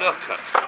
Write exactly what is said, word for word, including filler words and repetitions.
Look at